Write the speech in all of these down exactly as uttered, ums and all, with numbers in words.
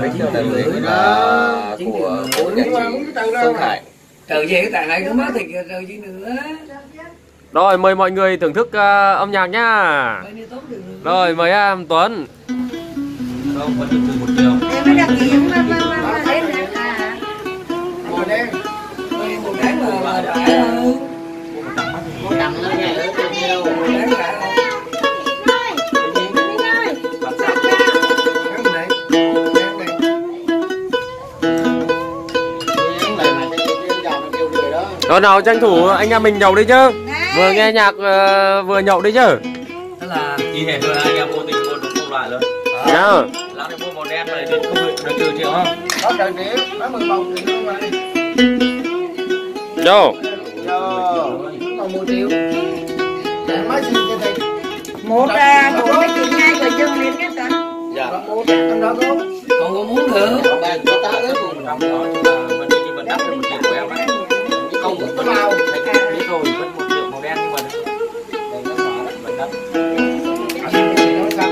Vĩnh là của bố nhà chị Phương Hải. Trời gì tại này cứ mất thịt rồi chứ nữa. Rồi mời mọi người thưởng thức uh, âm nhạc nhá. Rồi mời em Tuấn. Không có được một điều. Em mới đặt kiếm mà mà mà lên này là màu đen. Một cái màu đỏ. Màu đậm nó nhảy lên theo cái rồi nào tranh thủ anh em mình nhậu đi chứ. Vừa nghe nhạc uh, vừa nhậu đi chứ. Thế là y hệt rồi anh em vô tình vô đúng một loại rồi. Đó. Lát này mua màu đen này đến không được được trừ triệu không? Đó trời tí, nó mười bồng thì không đi. Vô. Vô. Còn một triệu. Để mấy gì cho thầy. Một ra của mấy chị hai người dưng lên cái sẵn. Dạ. Một trong đó có. Còn có muốn thử. Bạn có tá ớt cùng trong đó chúng ta vẫn đi như vẫn đắp được một triệu của em đấy. Không có cái màu thấy cái rồi vẫn một triệu màu đen nhưng mà đây nó xóa rất bẩn đất. Nó sắp.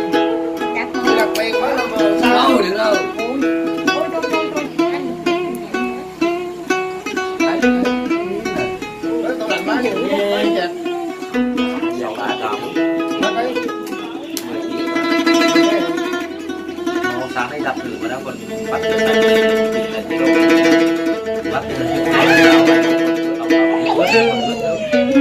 Cắt nó đặc biệt quá là sao được đâu. Sáng nay đạp thử mà đang còn bắt được. Hãy subscribe cho kênh Ghiền Mì Gõ để không bỏ lỡ những video hấp dẫn.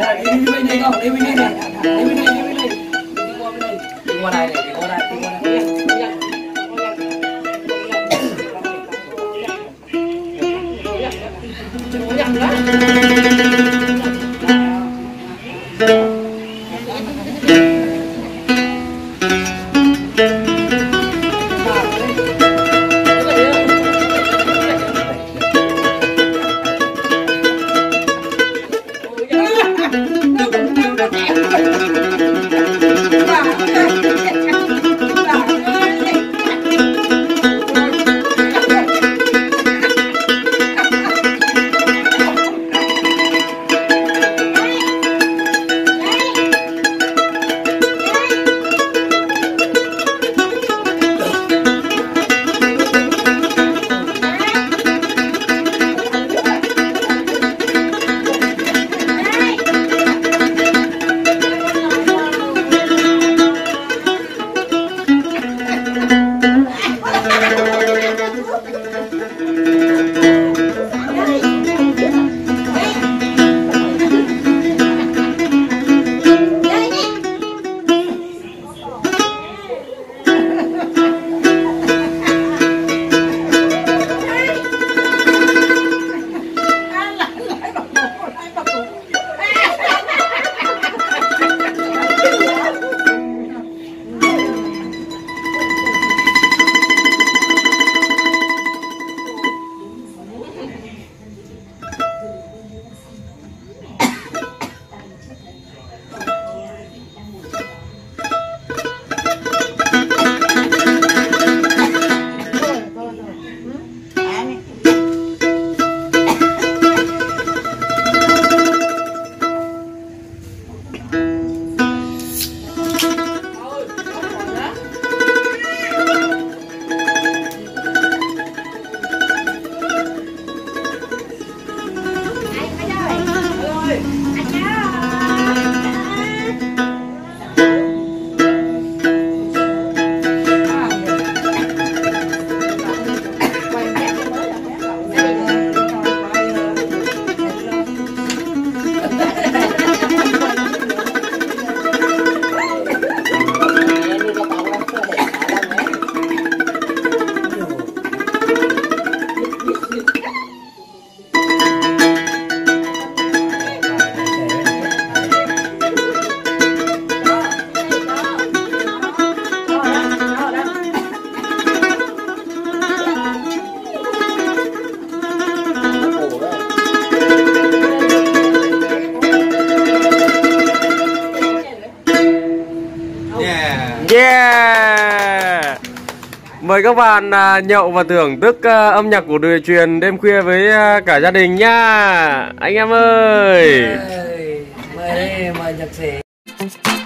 Đây, đi bên đây không? Đi bên đây này. Đi bên đây, đi bên đây. Đi qua bên đây. Đi qua này này, đi qua này, đi qua này. Mời các bạn nhậu và thưởng thức âm nhạc của Đùi Truyền đêm khuya với cả gia đình nha anh em ơi. Mời đây, mời nhạc sĩ.